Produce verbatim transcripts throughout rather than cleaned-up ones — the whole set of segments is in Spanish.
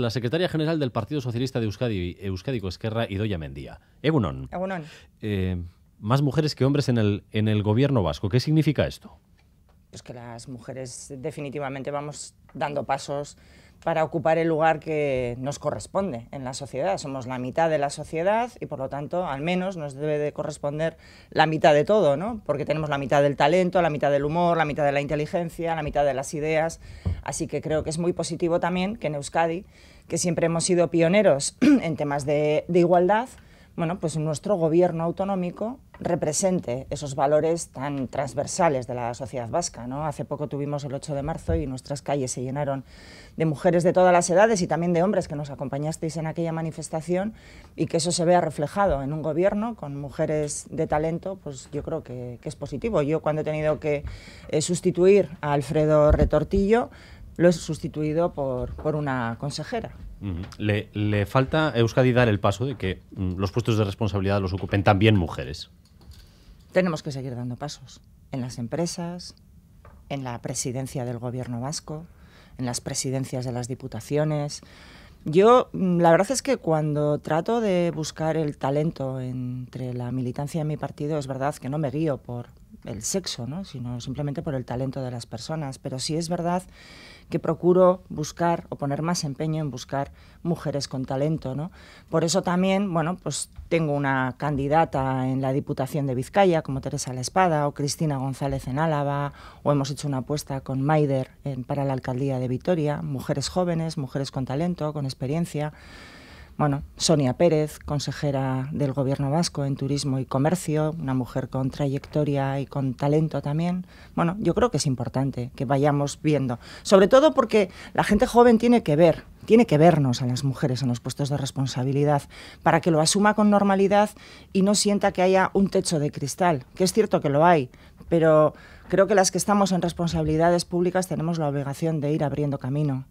la secretaria general del Partido Socialista de Euskadi, Euskadiko Ezkerra, Idoia Mendía. Egunon. Egunon. Eh, más mujeres que hombres en el, en el gobierno vasco. ¿Qué significa esto? Pues que las mujeres definitivamente vamos dando pasos para ocupar el lugar que nos corresponde en la sociedad. Somos la mitad de la sociedad y, por lo tanto, al menos nos debe de corresponder la mitad de todo, ¿no? Porque tenemos la mitad del talento, la mitad del humor, la mitad de la inteligencia, la mitad de las ideas. Así que creo que es muy positivo también que en Euskadi, que siempre hemos sido pioneros en temas de, de igualdad, bueno, pues nuestro gobierno autonómico represente esos valores tan transversales de la sociedad vasca, ¿no? Hace poco tuvimos el ocho de marzo y nuestras calles se llenaron de mujeres de todas las edades y también de hombres que nos acompañasteis en aquella manifestación, y que eso se vea reflejado en un gobierno con mujeres de talento, pues yo creo que, que es positivo. Yo, cuando he tenido que eh, sustituir a Alfredo Retortillo, lo he sustituido por, por una consejera. Le, le falta a Euskadi dar el paso de que los puestos de responsabilidad los ocupen también mujeres. Tenemos que seguir dando pasos en las empresas, en la presidencia del gobierno vasco, en las presidencias de las diputaciones. Yo, la verdad es que cuando trato de buscar el talento entre la militancia de mi partido, es verdad que no me guío por el sexo, ¿no?, sino simplemente por el talento de las personas. Pero sí es verdad que procuro buscar o poner más empeño en buscar mujeres con talento, ¿no? Por eso también, bueno, pues tengo una candidata en la Diputación de Vizcaya, como Teresa La Espada, o Cristina González en Álava, o hemos hecho una apuesta con Maider en, para la Alcaldía de Vitoria, mujeres jóvenes, mujeres con talento, con experiencia. Bueno, Sonia Pérez, consejera del Gobierno vasco en Turismo y Comercio, una mujer con trayectoria y con talento también. Bueno, yo creo que es importante que vayamos viendo, sobre todo porque la gente joven tiene que ver, tiene que vernos a las mujeres en los puestos de responsabilidad para que lo asuma con normalidad y no sienta que haya un techo de cristal, que es cierto que lo hay, pero creo que las que estamos en responsabilidades públicas tenemos la obligación de ir abriendo camino.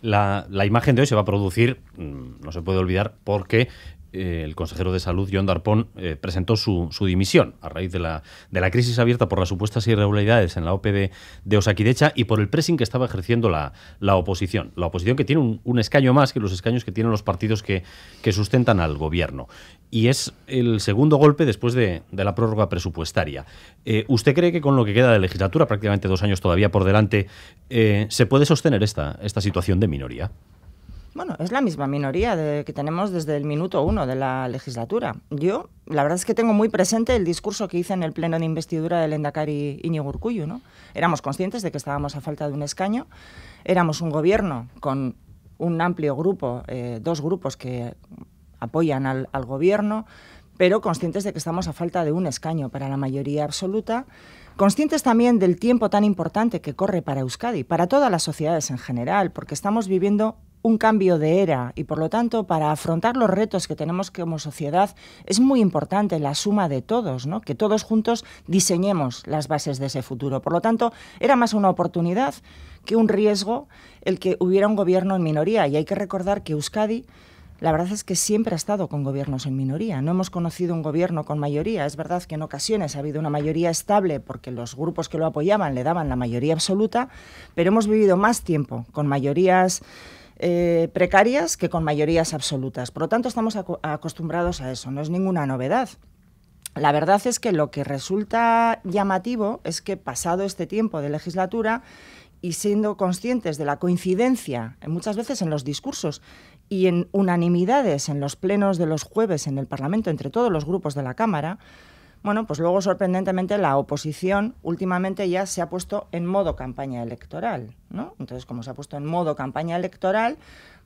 La, la imagen de hoy se va a producir, no se puede olvidar, porque eh, el consejero de Salud, Jon Darpon, eh, presentó su, su dimisión a raíz de la, de la crisis abierta por las supuestas irregularidades en la O P de, de Osakidetza y por el pressing que estaba ejerciendo la, la oposición. La oposición que tiene un, un escaño más que los escaños que tienen los partidos que, que sustentan al gobierno. Y es el segundo golpe después de, de la prórroga presupuestaria. Eh, ¿Usted cree que con lo que queda de legislatura, prácticamente dos años todavía por delante, eh, se puede sostener esta, esta situación de minoría? Bueno, es la misma minoría de, que tenemos desde el minuto uno de la legislatura. Yo, la verdad es que tengo muy presente el discurso que hice en el pleno de investidura del lehendakari Iñigo Urcuyo, ¿no? Éramos conscientes de que estábamos a falta de un escaño, éramos un gobierno con un amplio grupo, eh, dos grupos que apoyan al, al gobierno, pero conscientes de que estamos a falta de un escaño para la mayoría absoluta, conscientes también del tiempo tan importante que corre para Euskadi, para todas las sociedades en general, porque estamos viviendo un cambio de era y, por lo tanto, para afrontar los retos que tenemos como sociedad es muy importante la suma de todos, ¿no?, que todos juntos diseñemos las bases de ese futuro. Por lo tanto, era más una oportunidad que un riesgo el que hubiera un gobierno en minoría, y hay que recordar que Euskadi, la verdad es que siempre ha estado con gobiernos en minoría. No hemos conocido un gobierno con mayoría. Es verdad que en ocasiones ha habido una mayoría estable porque los grupos que lo apoyaban le daban la mayoría absoluta, pero hemos vivido más tiempo con mayorías eh, precarias que con mayorías absolutas. Por lo tanto, estamos ac- acostumbrados a eso. No es ninguna novedad. La verdad es que lo que resulta llamativo es que, pasado este tiempo de legislatura y siendo conscientes de la coincidencia muchas veces en los discursos y en unanimidades en los plenos de los jueves en el Parlamento entre todos los grupos de la Cámara, bueno, pues luego sorprendentemente la oposición últimamente ya se ha puesto en modo campaña electoral, ¿no? Entonces, como se ha puesto en modo campaña electoral,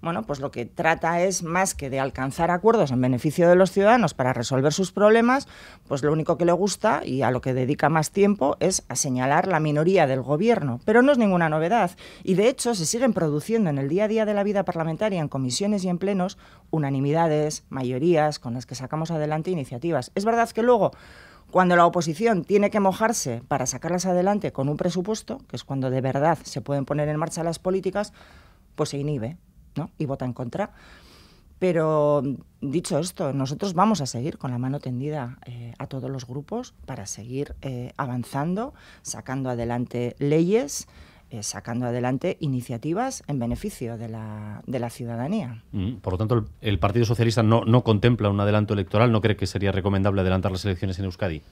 bueno, pues lo que trata es, más que de alcanzar acuerdos en beneficio de los ciudadanos para resolver sus problemas, pues lo único que le gusta y a lo que dedica más tiempo es a señalar la minoría del gobierno. Pero no es ninguna novedad y, de hecho, se siguen produciendo en el día a día de la vida parlamentaria, en comisiones y en plenos, unanimidades, mayorías con las que sacamos adelante iniciativas. Es verdad que luego, cuando la oposición tiene que mojarse para sacarlas adelante con un presupuesto, que es cuando de verdad se pueden poner en marcha las políticas, pues se inhibe, ¿no?, y vota en contra. Pero, dicho esto, nosotros vamos a seguir con la mano tendida eh, a todos los grupos para seguir eh, avanzando, sacando adelante leyes, eh, sacando adelante iniciativas en beneficio de la, de la ciudadanía. Mm, por lo tanto, el, el Partido Socialista no, no contempla un adelanto electoral, ¿no cree que sería recomendable adelantar las elecciones en Euskadi?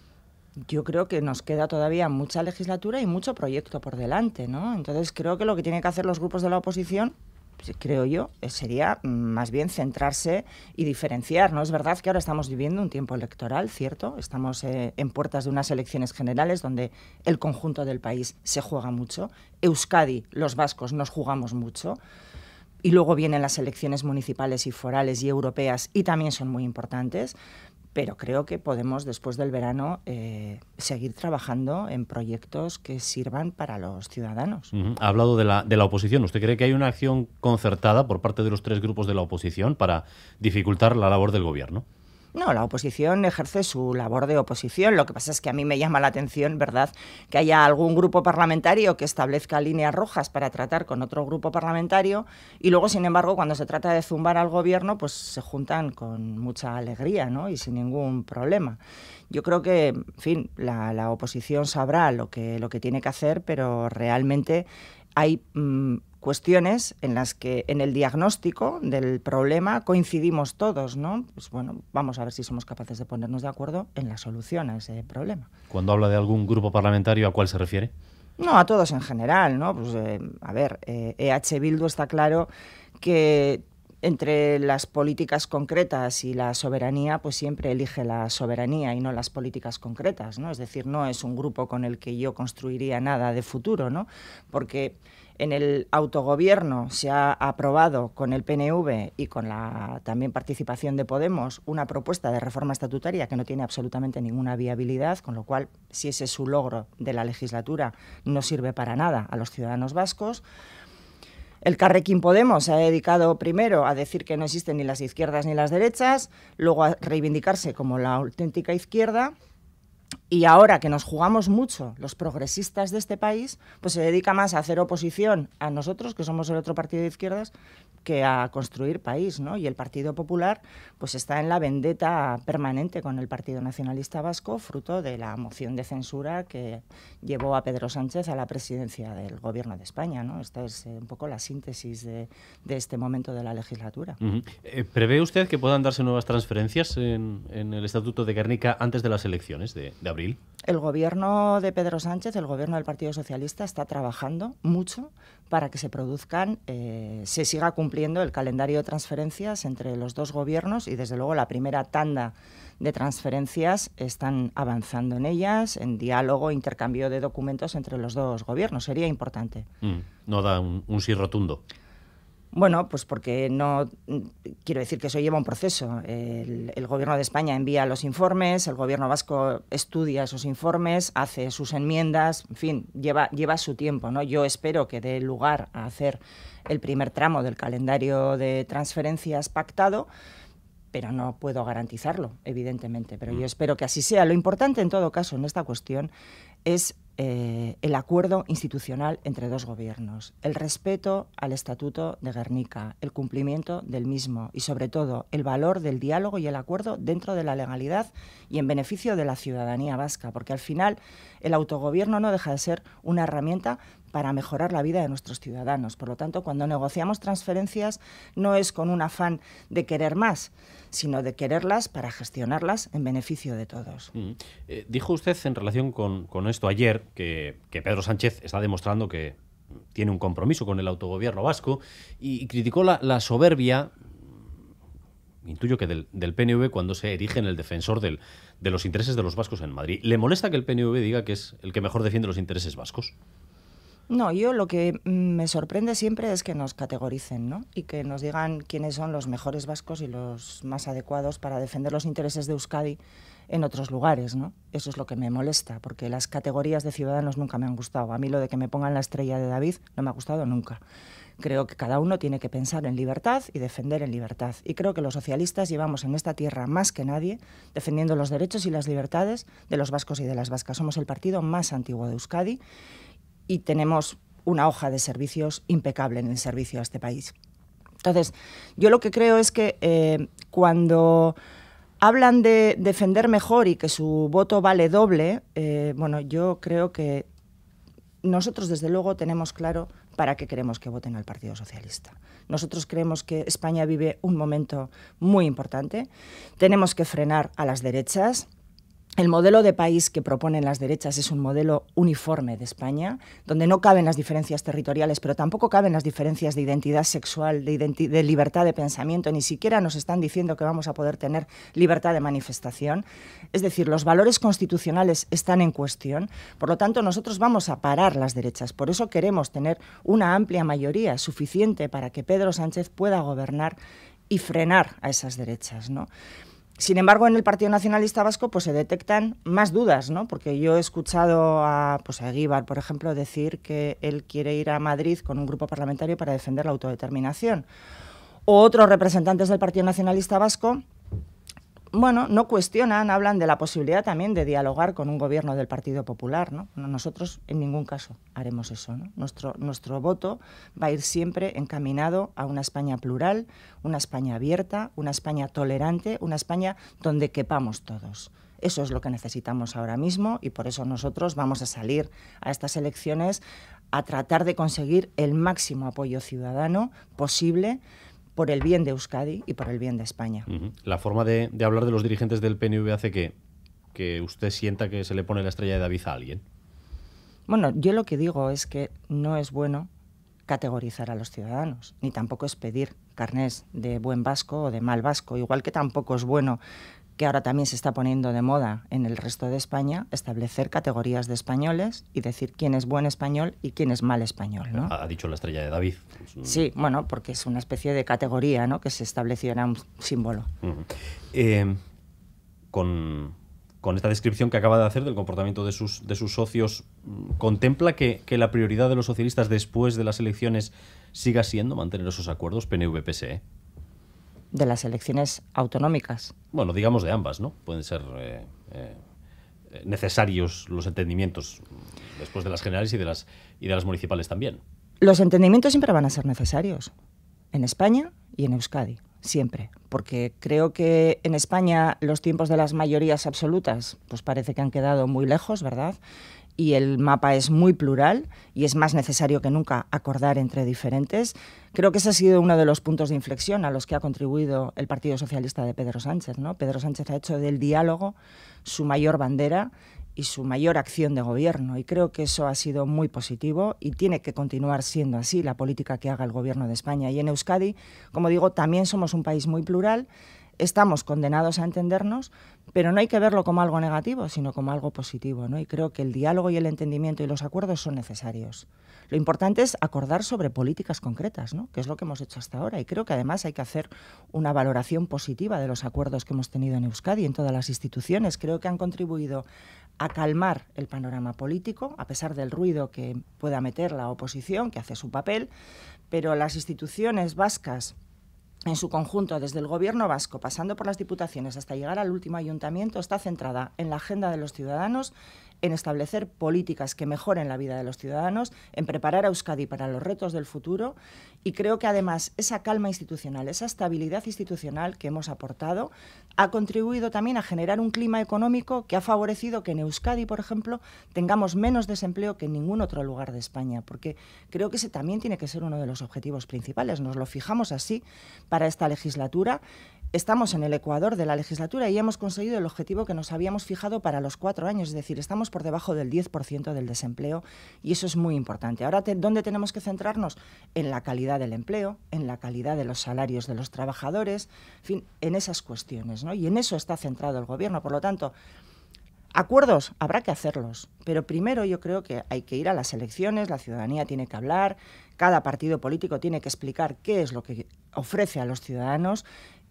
Yo creo que nos queda todavía mucha legislatura y mucho proyecto por delante, ¿no? Entonces creo que lo que tienen que hacer los grupos de la oposición, pues, creo yo, sería más bien centrarse y diferenciar, ¿no? Es verdad que ahora estamos viviendo un tiempo electoral, ¿cierto? Estamos eh, en puertas de unas elecciones generales donde el conjunto del país se juega mucho. Euskadi, los vascos, nos jugamos mucho. Y luego vienen las elecciones municipales y forales y europeas y también son muy importantes. Pero creo que podemos, después del verano, eh, seguir trabajando en proyectos que sirvan para los ciudadanos. Uh-huh. Ha hablado de la, de la oposición. ¿Usted cree que hay una acción concertada por parte de los tres grupos de la oposición para dificultar la labor del gobierno? No, la oposición ejerce su labor de oposición. Lo que pasa es que a mí me llama la atención, ¿verdad?, que haya algún grupo parlamentario que establezca líneas rojas para tratar con otro grupo parlamentario y luego, sin embargo, cuando se trata de zumbar al gobierno, pues se juntan con mucha alegría, ¿no?, y sin ningún problema. Yo creo que, en fin, la, la oposición sabrá lo que, lo que tiene que hacer, pero realmente hay mmm, cuestiones en las que en el diagnóstico del problema coincidimos todos, ¿no? Pues bueno, vamos a ver si somos capaces de ponernos de acuerdo en la solución a ese problema. Cuando habla de algún grupo parlamentario, ¿a cuál se refiere? No, a todos en general, ¿no? Pues eh, a ver, eh, E H Bildu está claro que entre las políticas concretas y la soberanía, pues siempre elige la soberanía y no las políticas concretas, ¿no? Es decir, no es un grupo con el que yo construiría nada de futuro, ¿no? Porque en el autogobierno se ha aprobado con el P N V y con la también participación de Podemos una propuesta de reforma estatutaria que no tiene absolutamente ninguna viabilidad, con lo cual, si ese es su logro de la legislatura, no sirve para nada a los ciudadanos vascos. El Carrequín Podemos se ha dedicado primero a decir que no existen ni las izquierdas ni las derechas, luego a reivindicarse como la auténtica izquierda, y ahora que nos jugamos mucho los progresistas de este país, pues se dedica más a hacer oposición a nosotros, que somos el otro partido de izquierdas, que a construir país, ¿no? Y el Partido Popular pues está en la vendetta permanente con el Partido Nacionalista Vasco, fruto de la moción de censura que llevó a Pedro Sánchez a la presidencia del Gobierno de España, ¿no? Esta es eh, un poco la síntesis de, de este momento de la legislatura. Uh-huh. eh, ¿Prevé usted que puedan darse nuevas transferencias en, en el Estatuto de Guernica antes de las elecciones de, de abril? El Gobierno de Pedro Sánchez, el Gobierno del Partido Socialista, está trabajando mucho para que se produzcan, eh, se siga cumpliendo el calendario de transferencias entre los dos gobiernos y, desde luego, la primera tanda de transferencias están avanzando en ellas, en diálogo, intercambio de documentos entre los dos gobiernos. Sería importante. Mm, no da un, un sí rotundo. Bueno, pues porque no, quiero decir que eso lleva un proceso. El, el Gobierno de España envía los informes, el Gobierno vasco estudia esos informes, hace sus enmiendas, en fin, lleva, lleva su tiempo, ¿no? Yo espero que dé lugar a hacer el primer tramo del calendario de transferencias pactado, pero no puedo garantizarlo, evidentemente. Pero yo espero que así sea. Lo importante, en todo caso, en esta cuestión es eh, el acuerdo institucional entre dos gobiernos, el respeto al Estatuto de Guernica, el cumplimiento del mismo y, sobre todo, el valor del diálogo y el acuerdo dentro de la legalidad y en beneficio de la ciudadanía vasca, porque al final el autogobierno no deja de ser una herramienta para mejorar la vida de nuestros ciudadanos. Por lo tanto, cuando negociamos transferencias no es con un afán de querer más, sino de quererlas para gestionarlas en beneficio de todos. Mm. Eh, dijo usted en relación con, con esto ayer que, que Pedro Sánchez está demostrando que tiene un compromiso con el autogobierno vasco y, y criticó la, la soberbia, intuyo que del, del P N V, cuando se erige en el defensor del, de los intereses de los vascos en Madrid. ¿Le molesta que el P N V diga que es el que mejor defiende los intereses vascos? No, yo lo que me sorprende siempre es que nos categoricen, ¿no? Y que nos digan quiénes son los mejores vascos y los más adecuados para defender los intereses de Euskadi en otros lugares, ¿no? Eso es lo que me molesta, porque las categorías de ciudadanos nunca me han gustado. A mí lo de que me pongan la estrella de David no me ha gustado nunca. Creo que cada uno tiene que pensar en libertad y defender en libertad. Y creo que los socialistas llevamos en esta tierra más que nadie defendiendo los derechos y las libertades de los vascos y de las vascas. Somos el partido más antiguo de Euskadi y tenemos una hoja de servicios impecable en el servicio a este país. Entonces, yo lo que creo es que eh, cuando hablan de defender mejor y que su voto vale doble, eh, bueno, yo creo que Nosotros, desde luego, tenemos claro para qué queremos que voten al Partido Socialista. Nosotros creemos que España vive un momento muy importante. Tenemos que frenar a las derechas. El modelo de país que proponen las derechas es un modelo uniforme de España, donde no caben las diferencias territoriales, pero tampoco caben las diferencias de identidad sexual, de, identi de libertad de pensamiento, ni siquiera nos están diciendo que vamos a poder tener libertad de manifestación. Es decir, los valores constitucionales están en cuestión, por lo tanto nosotros vamos a parar las derechas. Por eso queremos tener una amplia mayoría suficiente para que Pedro Sánchez pueda gobernar y frenar a esas derechas, ¿no? Sin embargo, en el Partido Nacionalista Vasco pues, se detectan más dudas, ¿no? Porque yo he escuchado a, pues, a Egibar, por ejemplo, decir que él quiere ir a Madrid con un grupo parlamentario para defender la autodeterminación. O otros representantes del Partido Nacionalista Vasco, bueno, no cuestionan, hablan de la posibilidad también de dialogar con un gobierno del Partido Popular, ¿no? Nosotros en ningún caso haremos eso, ¿no? Nuestro, nuestro voto va a ir siempre encaminado a una España plural, una España abierta, una España tolerante, una España donde quepamos todos. Eso es lo que necesitamos ahora mismo y por eso nosotros vamos a salir a estas elecciones a tratar de conseguir el máximo apoyo ciudadano posible por el bien de Euskadi y por el bien de España. Uh-huh. La forma de, de hablar de los dirigentes del P N V hace que, que usted sienta que se le pone la estrella de David a alguien. Bueno, yo lo que digo es que no es bueno categorizar a los ciudadanos, ni tampoco es pedir carnés de buen vasco o de mal vasco, igual que tampoco es bueno que ahora también se está poniendo de moda en el resto de España, establecer categorías de españoles y decir quién es buen español y quién es mal español, ¿no? Ha dicho la estrella de David. Sí, bueno, porque es una especie de categoría, ¿no?, que se estableció, era un símbolo. Uh-huh. eh, con, con esta descripción que acaba de hacer del comportamiento de sus, de sus socios, ¿contempla que, que la prioridad de los socialistas después de las elecciones siga siendo mantener esos acuerdos P N V P S E? De las elecciones autonómicas. Bueno, digamos de ambas, ¿no? Pueden ser eh, eh, necesarios los entendimientos después de las generales y de las, y de las municipales también. Los entendimientos siempre van a ser necesarios, en España y en Euskadi, siempre. Porque creo que en España los tiempos de las mayorías absolutas pues parece que han quedado muy lejos, ¿verdad? Y el mapa es muy plural y es más necesario que nunca acordar entre diferentes. Creo que ese ha sido uno de los puntos de inflexión a los que ha contribuido el Partido Socialista de Pedro Sánchez, ¿no? Pedro Sánchez ha hecho del diálogo su mayor bandera y su mayor acción de gobierno, y creo que eso ha sido muy positivo y tiene que continuar siendo así la política que haga el Gobierno de España. Y en Euskadi, como digo, también somos un país muy plural. Estamos condenados a entendernos, pero no hay que verlo como algo negativo, sino como algo positivo, ¿no? Y creo que el diálogo y el entendimiento y los acuerdos son necesarios. Lo importante es acordar sobre políticas concretas, ¿no?, que es lo que hemos hecho hasta ahora. Y creo que además hay que hacer una valoración positiva de los acuerdos que hemos tenido en Euskadi, en todas las instituciones. Creo que han contribuido a calmar el panorama político, a pesar del ruido que pueda meter la oposición, que hace su papel, pero las instituciones vascas, en su conjunto, desde el Gobierno vasco, pasando por las diputaciones hasta llegar al último ayuntamiento, está centrada en la agenda de los ciudadanos, en establecer políticas que mejoren la vida de los ciudadanos, en preparar a Euskadi para los retos del futuro, y creo que además esa calma institucional, esa estabilidad institucional que hemos aportado, ha contribuido también a generar un clima económico que ha favorecido que en Euskadi, por ejemplo, tengamos menos desempleo que en ningún otro lugar de España, porque creo que ese también tiene que ser uno de los objetivos principales. Nos lo fijamos así para esta legislatura. Estamos en el ecuador de la legislatura y hemos conseguido el objetivo que nos habíamos fijado para los cuatro años, es decir, estamos por debajo del diez por ciento del desempleo y eso es muy importante. Ahora, te, ¿dónde tenemos que centrarnos? En la calidad del empleo, en la calidad de los salarios de los trabajadores, en fin, en esas cuestiones, ¿no? Y en eso está centrado el Gobierno, por lo tanto, acuerdos habrá que hacerlos, pero primero yo creo que hay que ir a las elecciones, la ciudadanía tiene que hablar, cada partido político tiene que explicar qué es lo que ofrece a los ciudadanos.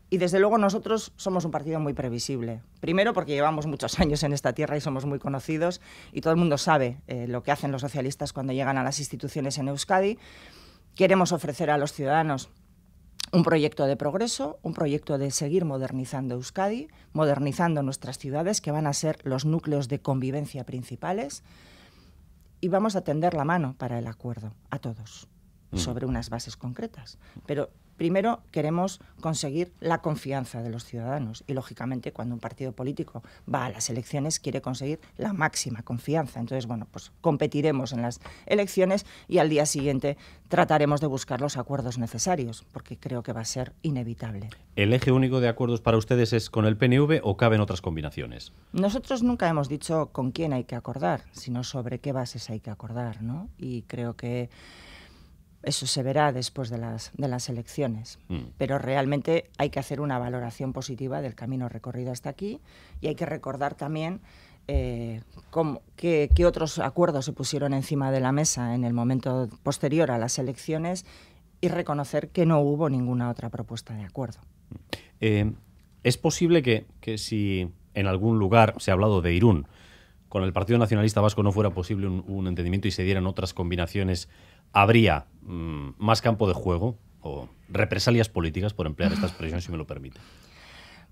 Y desde luego nosotros somos un partido muy previsible. Primero porque llevamos muchos años en esta tierra y somos muy conocidos y todo el mundo sabe eh, lo que hacen los socialistas cuando llegan a las instituciones en Euskadi. Queremos ofrecer a los ciudadanos un proyecto de progreso, un proyecto de seguir modernizando Euskadi, modernizando nuestras ciudades que van a ser los núcleos de convivencia principales, y vamos a tender la mano para el acuerdo a todos sobre unas bases concretas. Pero primero queremos conseguir la confianza de los ciudadanos y, lógicamente, cuando un partido político va a las elecciones quiere conseguir la máxima confianza. Entonces, bueno, pues competiremos en las elecciones y al día siguiente trataremos de buscar los acuerdos necesarios, porque creo que va a ser inevitable. ¿El eje único de acuerdos para ustedes es con el P N V o caben otras combinaciones? Nosotros nunca hemos dicho con quién hay que acordar, sino sobre qué bases hay que acordar, ¿no? Y creo que eso se verá después de las, de las elecciones. Mm. Pero realmente hay que hacer una valoración positiva del camino recorrido hasta aquí y hay que recordar también eh, cómo, qué, qué otros acuerdos se pusieron encima de la mesa en el momento posterior a las elecciones y reconocer que no hubo ninguna otra propuesta de acuerdo. Eh, ¿Es posible que, que si en algún lugar se ha hablado de Irún, con el Partido Nacionalista Vasco no fuera posible un, un entendimiento y se dieran otras combinaciones, habría mm, más campo de juego o represalias políticas por emplear esta expresión, si me lo permite?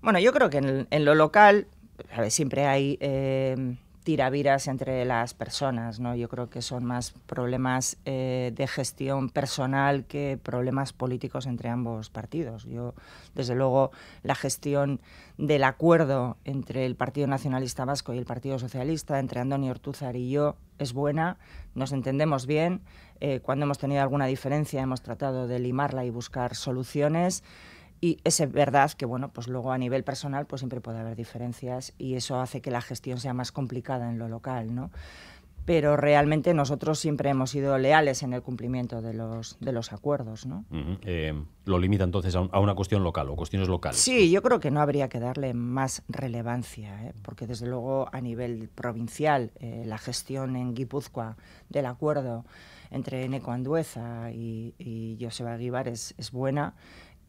Bueno, yo creo que en, en lo local, a ver, siempre hay eh, tiraviras entre las personas, ¿no? Yo creo que son más problemas eh, de gestión personal que problemas políticos entre ambos partidos. Yo, desde luego, la gestión del acuerdo entre el Partido Nacionalista Vasco y el Partido Socialista, entre Andoni Ortúzar y yo, es buena, nos entendemos bien. Eh, cuando hemos tenido alguna diferencia hemos tratado de limarla y buscar soluciones. Y es verdad que, bueno, pues luego a nivel personal pues siempre puede haber diferencias y eso hace que la gestión sea más complicada en lo local, ¿no? Pero realmente nosotros siempre hemos sido leales en el cumplimiento de los, de los acuerdos, ¿no? Uh-huh. eh, ¿Lo limita entonces a, un, a una cuestión local o cuestiones locales? Sí, yo creo que no habría que darle más relevancia, ¿eh? Porque desde luego a nivel provincial eh, la gestión en Guipúzcoa del acuerdo entre Neco Andueza y, y Joseba Egibar es, es buena.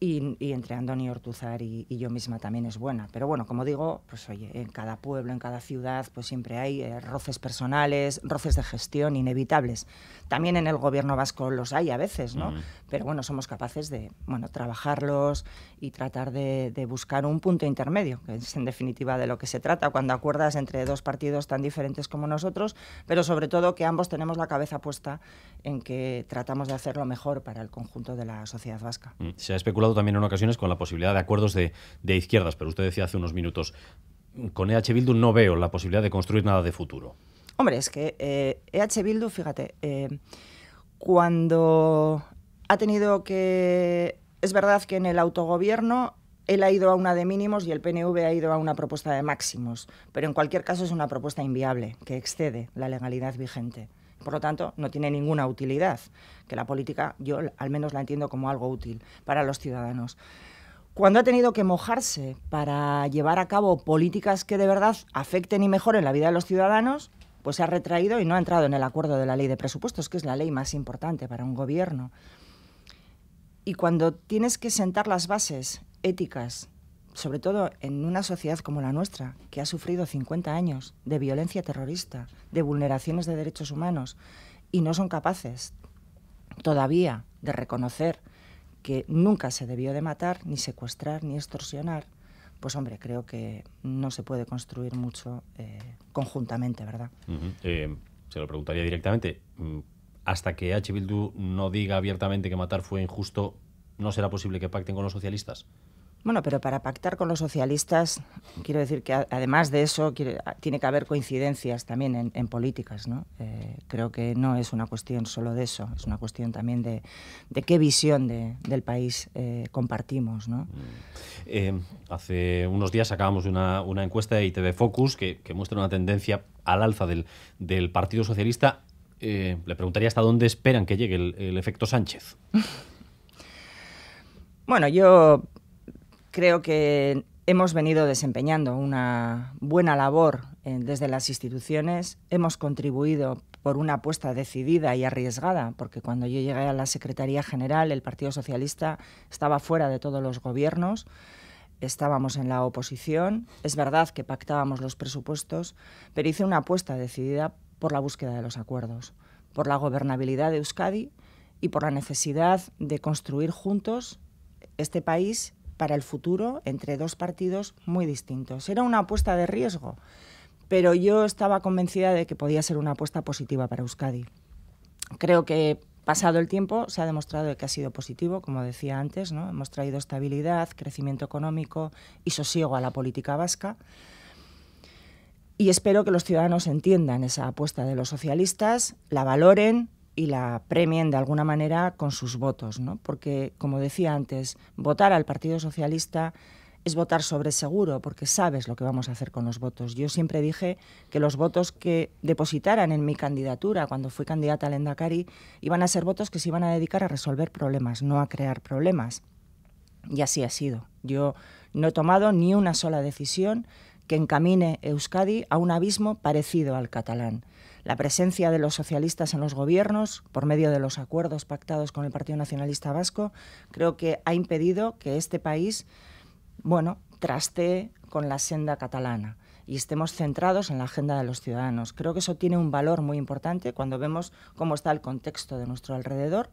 Y, y entre Andoni Ortúzar y, y yo misma también es buena. Pero bueno, como digo, pues oye, en cada pueblo, en cada ciudad, pues siempre hay eh, roces personales, roces de gestión inevitables. También en el gobierno vasco los hay a veces, ¿no? Mm. Pero bueno, somos capaces de, bueno, trabajarlos y tratar de, de buscar un punto intermedio, que es en definitiva de lo que se trata cuando acuerdas entre dos partidos tan diferentes como nosotros, pero sobre todo que ambos tenemos la cabeza puesta en que tratamos de hacerlo mejor para el conjunto de la sociedad vasca. Mm. Se ha especulado también en ocasiones con la posibilidad de acuerdos de, de izquierdas, pero usted decía hace unos minutos, con E H Bildu no veo la posibilidad de construir nada de futuro. Hombre, es que eh, E H Bildu, fíjate, eh, cuando ha tenido que... Es verdad que en el autogobierno él ha ido a una de mínimos y el P N V ha ido a una propuesta de máximos, pero en cualquier caso es una propuesta inviable, que excede la legalidad vigente. Por lo tanto, no tiene ninguna utilidad, que la política yo al menos la entiendo como algo útil para los ciudadanos. Cuando ha tenido que mojarse para llevar a cabo políticas que de verdad afecten y mejoren la vida de los ciudadanos, pues se ha retraído y no ha entrado en el acuerdo de la ley de presupuestos, que es la ley más importante para un gobierno. Y cuando tienes que sentar las bases éticas, sobre todo en una sociedad como la nuestra, que ha sufrido cincuenta años de violencia terrorista, de vulneraciones de derechos humanos, y no son capaces todavía de reconocer que nunca se debió de matar, ni secuestrar, ni extorsionar, pues hombre, creo que no se puede construir mucho eh, conjuntamente, ¿verdad? Uh-huh. eh, se lo preguntaría directamente. Hasta que E H Bildu no diga abiertamente que matar fue injusto, ¿no será posible que pacten con los socialistas? Bueno, pero para pactar con los socialistas, quiero decir que además de eso quiere, tiene que haber coincidencias también en, en políticas, ¿no? Eh, creo que no es una cuestión solo de eso, es una cuestión también de, de qué visión de, del país eh, compartimos, ¿no? Eh, hace unos días sacábamos una, una encuesta de I T V Focus que, que muestra una tendencia al alza del, del Partido Socialista. Eh, le preguntaría hasta dónde esperan que llegue el, el efecto Sánchez. Bueno, yo... creo que hemos venido desempeñando una buena labor eh, desde las instituciones. Hemos contribuido por una apuesta decidida y arriesgada, porque cuando yo llegué a la Secretaría General, el Partido Socialista estaba fuera de todos los gobiernos, estábamos en la oposición. Es verdad que pactábamos los presupuestos, pero hice una apuesta decidida por la búsqueda de los acuerdos, por la gobernabilidad de Euskadi y por la necesidad de construir juntos este país para el futuro, entre dos partidos muy distintos. Era una apuesta de riesgo, pero yo estaba convencida de que podía ser una apuesta positiva para Euskadi. Creo que Pasado el tiempo, se ha demostrado que ha sido positivo, como decía antes, ¿no? Hemos traído estabilidad, crecimiento económico y sosiego a la política vasca. Y espero que los ciudadanos entiendan esa apuesta de los socialistas, la valoren y la premien de alguna manera con sus votos, ¿no? Porque, como decía antes, votar al Partido Socialista es votar sobre seguro, porque sabes lo que vamos a hacer con los votos. Yo siempre dije que los votos que depositaran en mi candidatura, cuando fui candidata al Lehendakari, iban a ser votos que se iban a dedicar a resolver problemas, no a crear problemas. Y así ha sido. Yo no he tomado ni una sola decisión que encamine Euskadi a un abismo parecido al catalán. La presencia de los socialistas en los gobiernos, por medio de los acuerdos pactados con el Partido Nacionalista Vasco, creo que ha impedido que este país, bueno, trastee con la senda catalana y estemos centrados en la agenda de los ciudadanos. Creo que eso tiene un valor muy importante cuando vemos cómo está el contexto de nuestro alrededor,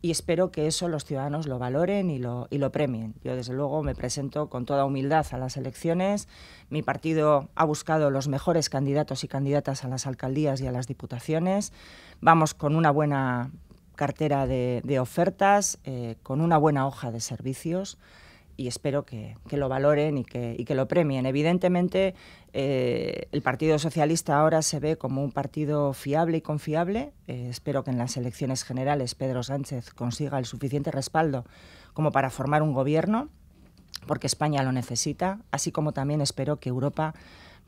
y espero que eso los ciudadanos lo valoren y lo, y lo premien. Yo, desde luego, me presento con toda humildad a las elecciones. Mi partido ha buscado los mejores candidatos y candidatas a las alcaldías y a las diputaciones. Vamos con una buena cartera de, de ofertas, eh, con una buena hoja de servicios, y espero que, que lo valoren y que, y que lo premien. Evidentemente, eh, el Partido Socialista ahora se ve como un partido fiable y confiable. Eh, espero que en las elecciones generales Pedro Sánchez consiga el suficiente respaldo como para formar un gobierno, porque España lo necesita, así como también espero que Europa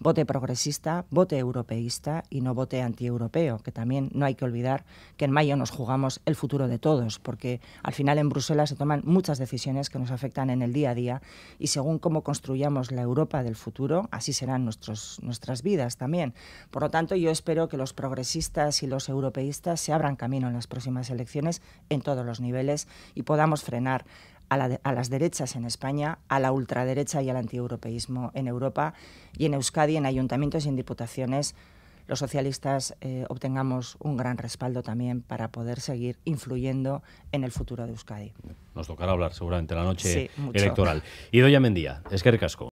vote progresista, vote europeísta y no vote antieuropeo, que también no hay que olvidar que en mayo nos jugamos el futuro de todos, porque al final en Bruselas se toman muchas decisiones que nos afectan en el día a día, y según cómo construyamos la Europa del futuro, así serán nuestros, nuestras vidas también. Por lo tanto, yo espero que los progresistas y los europeístas se abran camino en las próximas elecciones en todos los niveles y podamos frenar A, la de, a las derechas en España, a la ultraderecha y al antieuropeísmo en Europa, y en Euskadi, en ayuntamientos y en diputaciones, los socialistas eh, obtengamos un gran respaldo también para poder seguir influyendo en el futuro de Euskadi. Nos tocará hablar seguramente la noche sí, electoral. Idoia Mendía, eskerrik asko.